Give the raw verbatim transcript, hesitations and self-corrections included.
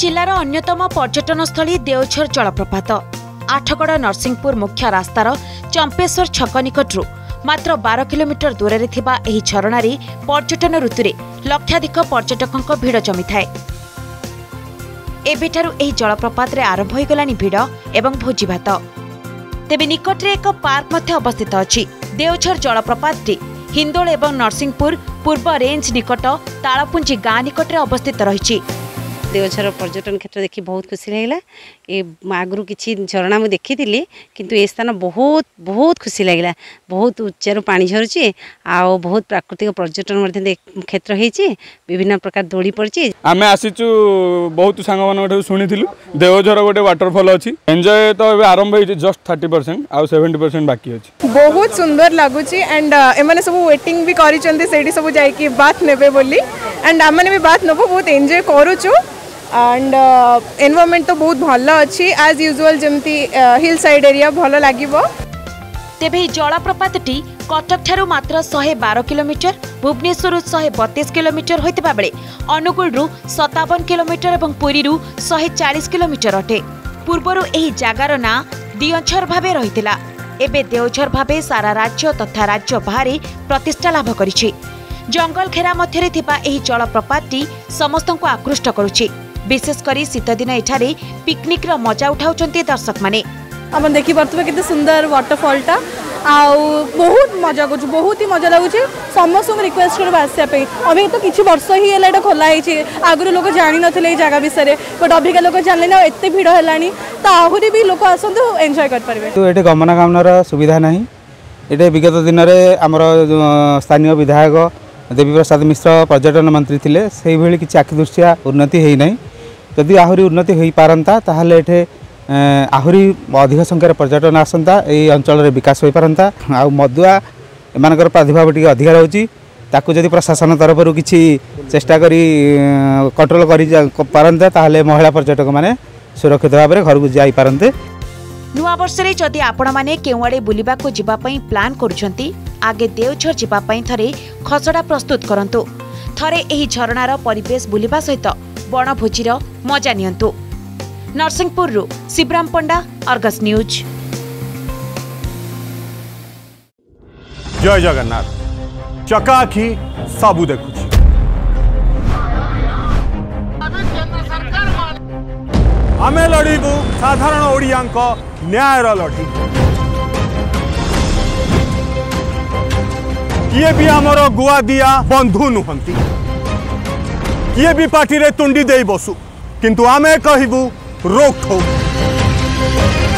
जिलार अन्यतम पर्यटन स्थली देवझर जलप्रपात आठगड़ नरसिंहपुर मुख्य रास्तार चंपेश्वर छक निकटू मात्र बारह किलोमीटर दूर में झरणार पर्यटन ऋतु में लक्षाधिक पर्यटकों भिड़ जमी थाए। एबेठारु एही जलप्रपात आरंभ हो गलानी भिड़ एवं भोजी भात। तेबे निकटरे एक पार्क मध्य अवस्थित अछि। देवझर जलप्रपात हिंदोल एवं नरसिंहपुर पूर्व रेंज निकट तालपुंजी गाँ निकटरे अवस्थित रही। देवझर पर्यटन क्षेत्र देखि बहुत खुशी लगे। ये आगु कि झरणा मुझे देखी किंतु ये स्थान बहुत बहुत खुशी लगे। बहुत उच्चारू पा झरुचे आ बहुत प्राकृतिक पर्यटन क्षेत्र होती। विभिन्न प्रकार दोड़ी पड़ी आम आसीचु बहुत सांग मान शुणी देवझर गोटे वाटरफॉल अच्छी एंजॉय तो आरंभ हो जस्ट थर्टी परसेंट आउ सेवेन्टी परसेंट बाकी अच्छे। बहुत सुंदर लगुच एंड एम सब वेटिंग भी करने बात नबू बहुत एंजॉय करुचु एंड एनवायरनमेंट तो बहुत भल अच्छी एज यूजुअल जमती हिल साइड एरिया भल लगे। तेबे जलप्रपात कटक ठारू मात्र एक सौ बारह किलोमीटर भुवनेश्वर एक सौ बत्तीस किलोमीटर होता बेले अनुगुल सत्तावन किलोमीटर और पुरी एक सौ चालीस किलोमीटर अटे। पूर्वर यह जगार ना देवझर भाव रही है। एबे देवझर भाव सारा राज्य तथा राज्य बाहर प्रतिष्ठा लाभ कर। जंगल घेरा मध्य जलप्रपात समस्त को आकृष्ट करुच्ची। विशेषकर शीतदिन एठार पिकनिक मजा उठाऊ दर्शक मैंने। आप देखी पारे कितने सुंदर वाटरफॉलटा आउ बहुत मजा कर बहुत ही मजा लगुच। समस्त रिक्वेस्ट कर आसपी अभी तो किसी वर्ष ही है खोलाई। आगुरी लोग जानी नथिले जगह विषय बट अबिका लोग जानिले एत भिड़ है तो आहरी भी लोक आसतु एंजॉय करेंगे। गमनागमन सुविधा ना ये विगत दिन में आमर स्थानीय विधायक देवी प्रसाद मिश्र पर्यटन मंत्री थे से भली किसी आखिदृष्टिया उन्नति है ना। जदि आहरी उन्नति हो पारंता ताहले एठे आहरी अधिक संख्यार पर्यटन आसंता ये अंचल विकास हो पारंता। आ मदुआ एम प्रादुर्भाव टी अधिक रोचे ताकू जदि प्रशासन तरफ किसी चेष्टा करी कंट्रोल कर पारंता ताहले महिला पर्यटक मैंने सुरक्षित भाव में घर को जाई पारंते। नुआ वर्ष रे जदि आपण माने केउआडे बुलिबा को जिबा पई प्लान करूछंती आगे देवझर जिबा पई थरे खसडा प्रस्तुत करंतु। थरे एही झरणार परिवेश बुलिबा सहित वनभोजीर मजा नियंतु। नरसिंहपुर रु शिवराम पंडा, अर्गस न्यूज। जय जगन्नाथ। चकाखी सबु देखुछि आमे लड़ीबू साधारण ओडिया न्यायर लड़ी किए भी आमर गुआ दिया बंधु नुहंती किए भी पार्टी रे तुंडी दे बसु किंतु आमे कहबू रोक ठोक।